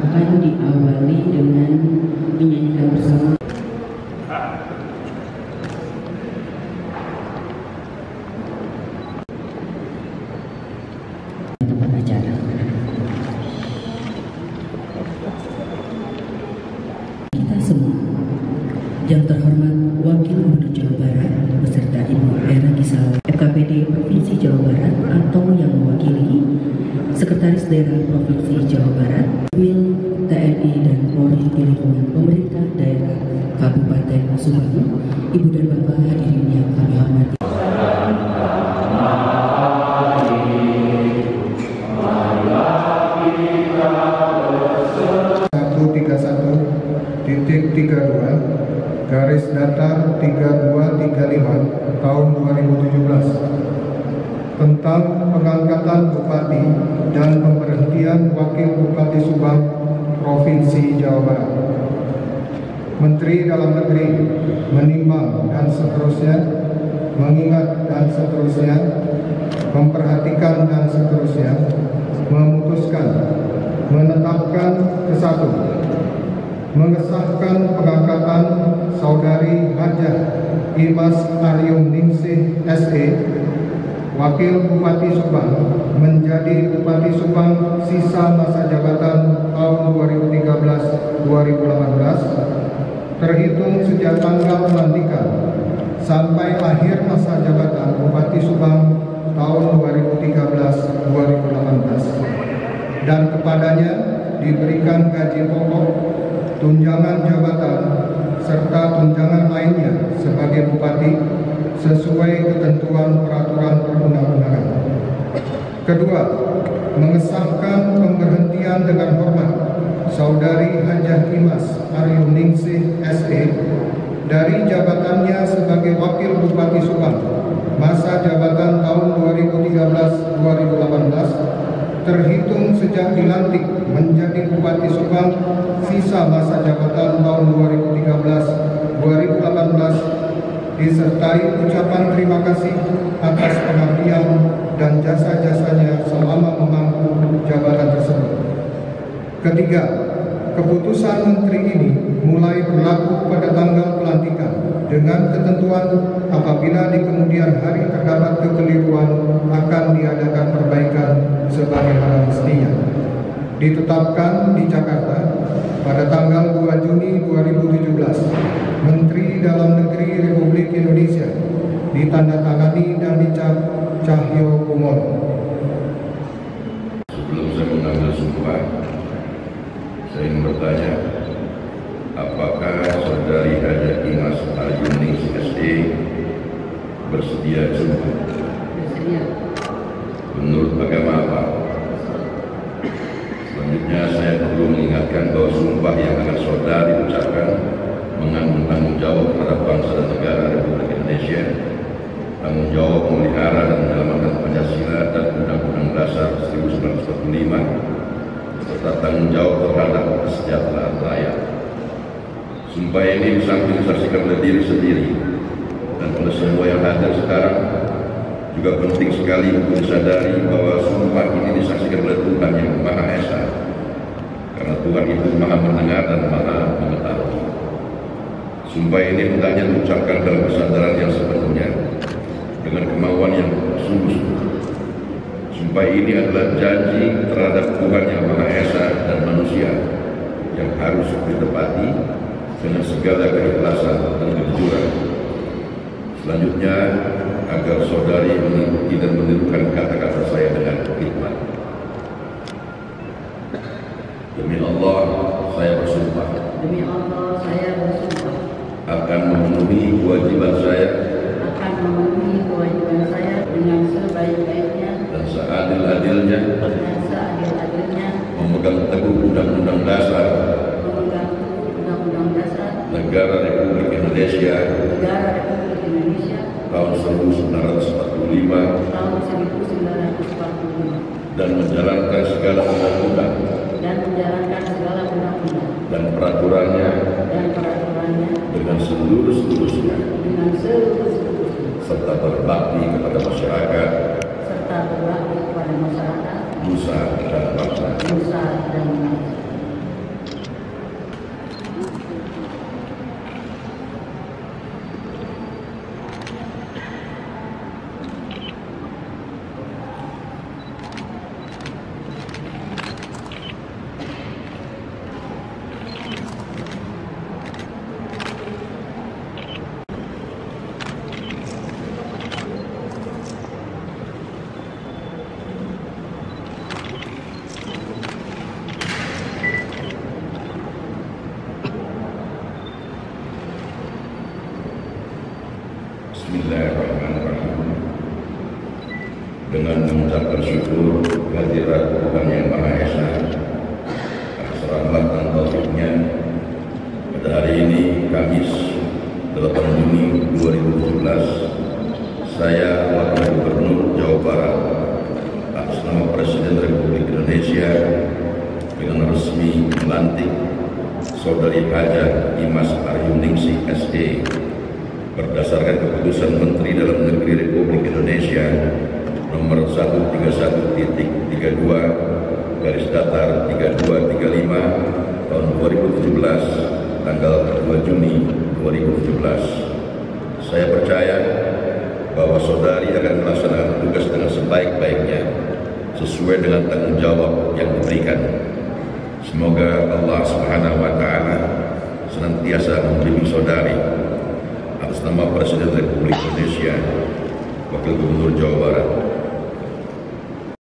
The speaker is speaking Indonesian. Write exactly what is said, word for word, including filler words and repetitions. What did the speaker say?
akan diawali dengan menyanyikan bersama. Kita semua yang terhormat Wakil Gubernur Jawa Barat beserta Inwara Kisah F K P D Provinsi Jawa Barat atau yang mewakili Sekretaris Daerah Provinsi Jawa Barat, Wil T N I dan Polri di lingkungan pemerintah daerah Kabupaten Subang, Ibu dan Bapak hadirin yang kami hormati. satu tiga satu titik tiga dua garis datar tiga dua tiga lima tahun dua ribu tujuh belas tentang pengangkatan bupati dan pemberhentian wakil bupati Subang Provinsi Jawa Barat. Menteri Dalam Negeri menimbang dan seterusnya, mengingat dan seterusnya, memperhatikan dan seterusnya, memutuskan, menetapkan kesatu, mengesahkan pengangkatan Saudari Hajah Imas Aryumningsih S E Wakil Bupati Subang menjadi Bupati Subang sisa masa jabatan tahun dua ribu tiga belas sampai dua ribu delapan belas terhitung sejak tanggal pelantikan sampai akhir masa jabatan Bupati Subang tahun dua ribu tiga belas sampai dua ribu delapan belas dan kepadanya diberikan gaji pokok, tunjangan jabatan serta tunjangan lainnya sebagai bupati sesuai ketentuan peraturan perundang-undangan. Kedua, mengesahkan pemberhentian dengan hormat Saudari Hajah Imas Aryumningsih S E dari jabatannya sebagai Wakil Bupati Subang masa jabatan tahun dua ribu tiga belas sampai dua ribu delapan belas terhitung sejak dilantik menjadi Bupati Subang sisa masa jabatan tahun dua ribu tiga belas sampai dua ribu delapan belas disertai ucapan terima kasih atas pengabdian dan jasa-jasanya selama memangku jabatan tersebut. Ketiga, keputusan menteri ini mulai berlaku pada tanggal pelantikan dengan ketentuan apabila di kemudian hari terdapat kekeliruan akan diadakan perbaikan sebagaimana mestinya. Ditetapkan di Jakarta pada tanggal dua Juni dua ribu tujuh belas. Menteri Dalam Negeri Republik Indonesia ditandatangani dan dicap Cahyo Kumolo. Sebelum saya mengambil sumpah, saya ingin bertanya, apakah Saudari Hajah Imas Aryumningsih S E bersedia sumpah? Bersedia. Menurut agama apa? Selanjutnya saya perlu mengingatkan bahwa sumpah yang akan Saudari ucapkan mengandung tanggung jawab terhadap bangsa dan negara Republik Indonesia, tanggung jawab memelihara dan menyelamatkan Pancasila dan Undang-Undang Dasar seribu sembilan ratus empat puluh lima, serta tanggung jawab terhadap kesejahteraan rakyat. Sumpah ini bisa disaksikan oleh diri sendiri dan oleh semua yang hadir sekarang. Juga penting sekali untuk disadari bahwa sumpah ini disaksikan oleh Tuhan yang Maha Esa, karena Tuhan itu Maha Mendengar dan Maha Mengetahui. Sumpah ini hendaknya diucapkan dalam kesadaran yang sepenuhnya, dengan kemauan yang sungguh-sungguh. Sumpah ini adalah janji terhadap Tuhan yang Maha Esa dan manusia yang harus ditepati dengan segala keikhlasan dan kejujuran. Selanjutnya, agar saudari mengikuti dan menirukan kata-kata saya dengan hikmat. Demi Allah, saya bersumpah. Demi Allah, saya bersumpah. akan memenuhi kewajiban saya akan memenuhi kewajiban saya dengan sebaik-baiknya dan seadil-adilnya dan seadil-adilnya memegang teguh Undang-Undang Dasar memegang teguh Undang-Undang Dasar Negara Republik Indonesia Negara Republik Indonesia tahun seribu sembilan ratus empat puluh lima tahun seribu sembilan ratus empat puluh lima dan menjalankan segala undang-undang dan menjalankan segala undang-undang dan peraturannya dan peraturannya dengan seluruh-seluruhnya dengan seluruh-seluruhnya serta berbakti kepada masyarakat serta berbakti kepada masyarakat Nusa dan bangsa Nusa dan bangsa. dengan mengucapkan syukur kehadirat Tuhan Yang Maha Esa, rahmat dan taufiknya. Pada hari ini Kamis delapan Juni dua ribu tujuh belas, saya Wakil Gubernur Jawa Barat atas nama Presiden Republik Indonesia dengan resmi melantik Saudari Haja Imas Aryumningsih S D berdasarkan keputusan Menteri Dalam Negeri Republik Indonesia nomor seratus tiga puluh satu titik tiga puluh dua garis datar tiga dua tiga lima tahun dua ribu tujuh belas tanggal dua Juni dua ribu tujuh belas. Saya percaya bahwa saudari akan melaksanakan tugas dengan sebaik-baiknya sesuai dengan tanggung jawab yang diberikan. Semoga Allah Subhanahu wa taala senantiasa membimbing saudari. Atas nama Presiden Republik Indonesia, Wakil Gubernur Jawa Barat.